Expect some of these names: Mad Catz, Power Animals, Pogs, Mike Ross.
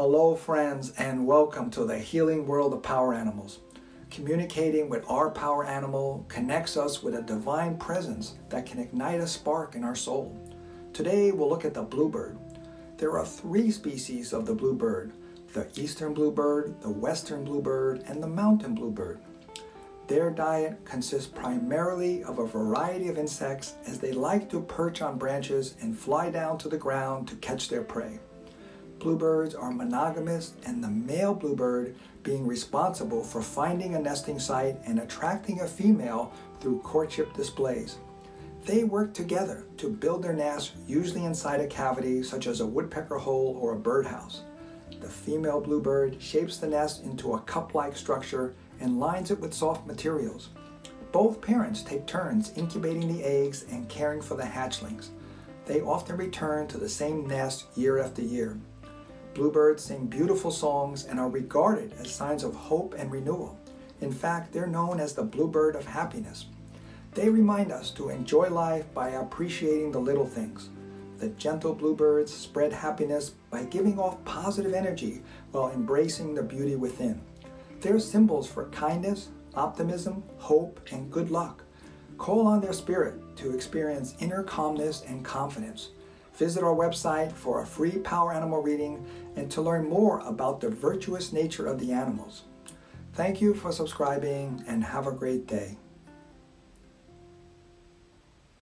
Hello friends, and welcome to the healing world of Power Animals. Communicating with our power animal connects us with a divine presence that can ignite a spark in our soul. Today we'll look at the bluebird. There are three species of the bluebird: the eastern bluebird, the western bluebird, and the mountain bluebird. Their diet consists primarily of a variety of insects, as they like to perch on branches and fly down to the ground to catch their prey. Bluebirds are monogamous, and the male bluebird being responsible for finding a nesting site and attracting a female through courtship displays. They work together to build their nest, usually inside a cavity such as a woodpecker hole or a birdhouse. The female bluebird shapes the nest into a cup-like structure and lines it with soft materials. Both parents take turns incubating the eggs and caring for the hatchlings. They often return to the same nest year after year. Bluebirds sing beautiful songs and are regarded as signs of hope and renewal. In fact, they're known as the bluebird of happiness. They remind us to enjoy life by appreciating the little things. The gentle bluebirds spread happiness by giving off positive energy while embracing the beauty within. They're symbols for kindness, optimism, hope, and good luck. Call on their spirit to experience inner calmness and confidence. Visit our website for a free Power Animal reading and to learn more about the virtuous nature of the animals. Thank you for subscribing, and have a great day.